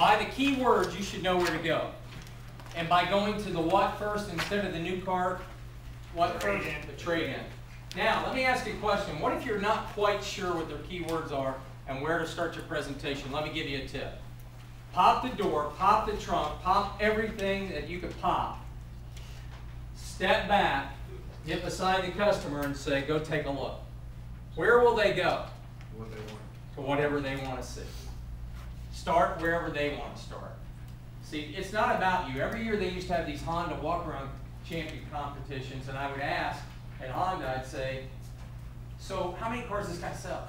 By the key words, you should know where to go. And by going to the what first instead of the new car, what first? The trade-in. Now, let me ask you a question. What if you're not quite sure what their keywords are and where to start your presentation? Let me give you a tip. Pop the door, pop the trunk, pop everything that you could pop. Step back, get beside the customer and say, go take a look. Where will they go? What they want. To whatever they want to see. Start wherever they want to start. See, it's not about you. Every year they used to have these Honda walk-around champion competitions, and I would ask at Honda, I'd say, so how many cars does this guy sell?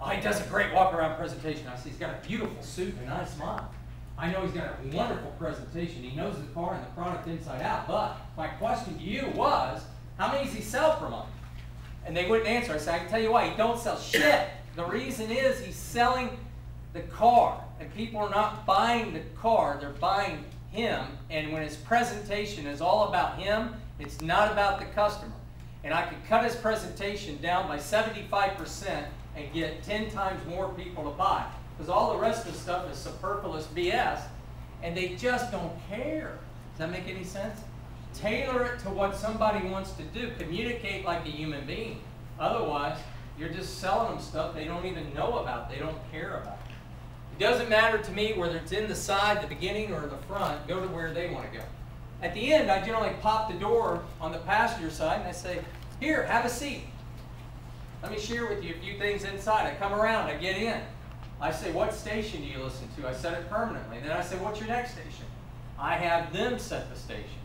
Oh, he does a great walk-around presentation. I say, he's got a beautiful suit and a nice smile. I know he's got a wonderful presentation. He knows the car and the product inside out, but my question to you was, how many does he sell per month? And they wouldn't answer. I said, I can tell you why. He don't sell shit. The reason is he's selling the car, and people are not buying the car, they're buying him, and when his presentation is all about him, it's not about the customer. And I could cut his presentation down by 75% and get 10 times more people to buy, because all the rest of the stuff is superfluous BS, and they just don't care. Does that make any sense? Tailor it to what somebody wants to do. Communicate like a human being. Otherwise, you're just selling them stuff they don't even know about, they don't care about. It doesn't matter to me whether it's in the side, the beginning, or the front. Go to where they want to go. At the end, I generally pop the door on the passenger side and I say, here, have a seat. Let me share with you a few things inside. I come around, I get in. I say, what station do you listen to? I set it permanently. Then I say, what's your next station? I have them set the station.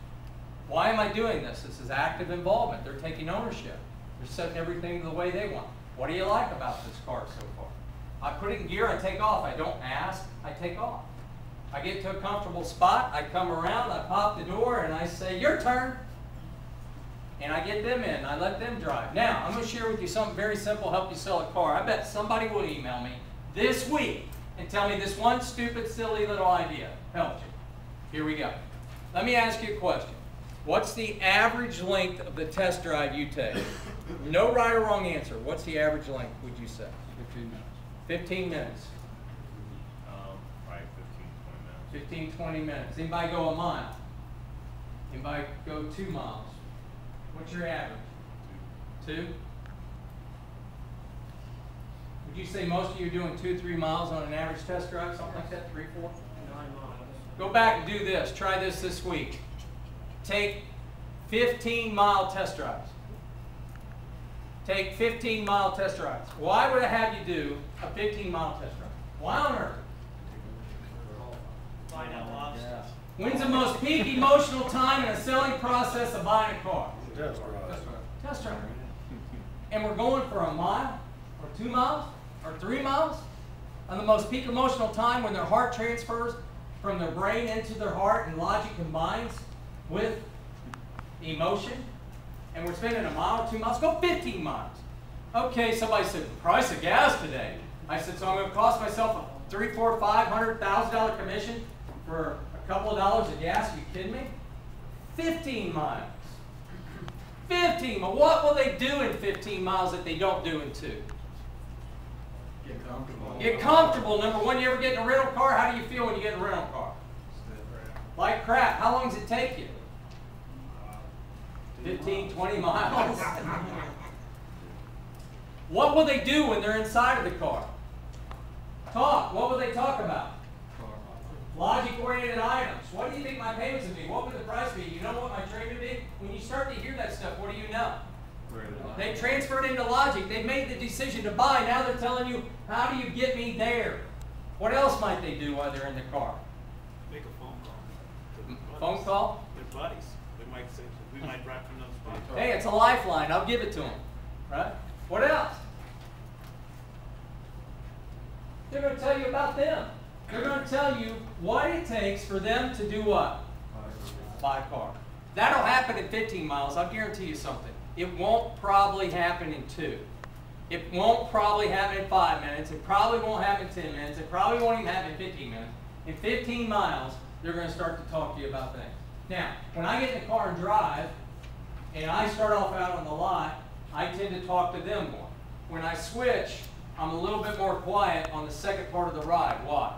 Why am I doing this? This is active involvement. They're taking ownership. They're setting everything the way they want. What do you like about this car so far? I put it in gear, I take off. I don't ask, I take off. I get to a comfortable spot, I come around, I pop the door, and I say, your turn. And I get them in, I let them drive. Now, I'm gonna share with you something very simple, help you sell a car. I bet somebody will email me this week and tell me this one stupid, silly little idea helped you. Here we go. Let me ask you a question. What's the average length of the test drive you take? No right or wrong answer. What's the average length, would you say? 15 minutes. 15 minutes. Probably 15, 20 minutes. 15, 20 minutes. Anybody go a mile? Anybody go 2 miles? What's your average? Two? Would you say most of you are doing 2 or 3 miles on an average test drive? Something like that? 3, 4? 9 miles. Go back and do this. Try this week. Take 15-mile test drives. Take 15-mile test drives. Why would I have you do a 15-mile test drive? Why on earth? Find out lots. Yeah. When's the most peak emotional time in a selling process of buying a car? Test drive. Test drive. Test drive. And we're going for a mile, or 2 miles, or 3 miles, and the most peak emotional time when their heart transfers from their brain into their heart and logic combines with emotion. And we're spending a mile, 2 miles, go 15 miles. Okay, somebody said, the price of gas today. I said, so I'm gonna cost myself a $300, $400, $500, $1,000 commission for a couple of dollars of gas, are you kidding me? 15 miles. 15, but what will they do in 15 miles that they don't do in 2? Get comfortable. Get comfortable, number one. You ever get in a rental car? How do you feel when you get in a rental car? Like crap. How long does it take you? 15, 20 miles. What will they do when they're inside of the car? Talk. What will they talk about? Logic-oriented items. What do you think my payments would be? What would the price be? You know what my trade would be? When you start to hear that stuff, what do you know? They transferred into logic. They made the decision to buy. Now they're telling you, how do you get me there? What else might they do while they're in the car? Make a phone call. Phone call? Their buddies. They might say, we might drive from those spots. Hey, it's a lifeline. I'll give it to them. Right? What else? They're going to tell you about them. They're going to tell you what it takes for them to do what? Buy a car. That'll happen in 15 miles. I'll guarantee you something. It won't probably happen in 2. It won't probably happen in 5 minutes. It probably won't happen in 10 minutes. It probably won't even happen in 15 minutes. In 15 miles, they're going to start to talk to you about things. Now, when I get in the car and drive, and I start off out on the lot, I tend to talk to them more. When I switch, I'm a little bit more quiet on the second part of the ride. Why?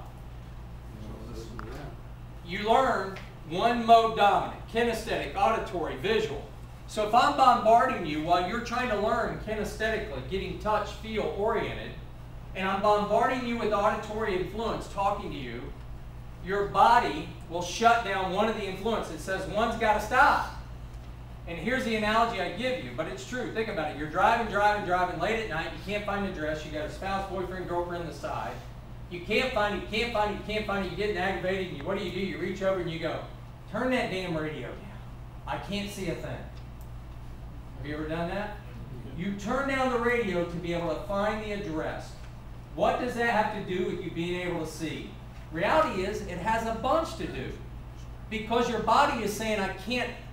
You learn one mode dominant, kinesthetic, auditory, visual. So if I'm bombarding you while you're trying to learn kinesthetically, getting touch, feel, oriented, and I'm bombarding you with auditory influence, talking to you, your body will shut down one of the influences. It says one's got to stop. And here's the analogy I give you, but it's true. Think about it. You're driving late at night. You can't find a dress. You got a spouse, boyfriend, girlfriend on the side. You can't find it. You can't find it. You can't find it. You're getting aggravated. And what do? You reach over and you go, turn that damn radio down. I can't see a thing. Have you ever done that? You turn down the radio to be able to find the address. What does that have to do with you being able to see? Reality is, it has a bunch to do. Because your body is saying,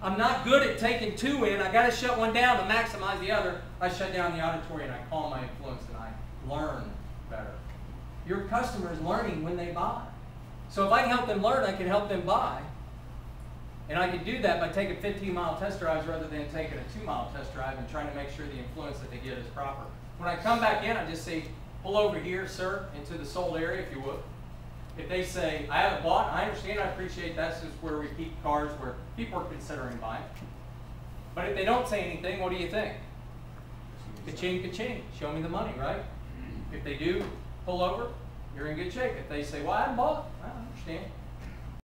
I'm not good at taking two in, I gotta shut one down to maximize the other. I shut down the auditory and I calm my influence and I learn better. Your customer is learning when they buy. So if I can help them learn, I can help them buy. And I can do that by taking 15-mile test drives rather than taking a 2-mile test drive and trying to make sure the influence that they get is proper. When I come back in, I just say, pull over here, sir, into the sold area, if you would. If they say, I haven't bought, I understand, I appreciate that's just where we keep cars where people are considering buying. But if they don't say anything, what do you think? Ka-ching, ka-ching, show me the money, right? If they do pull over, you're in good shape. If they say, well, I haven't bought, I understand.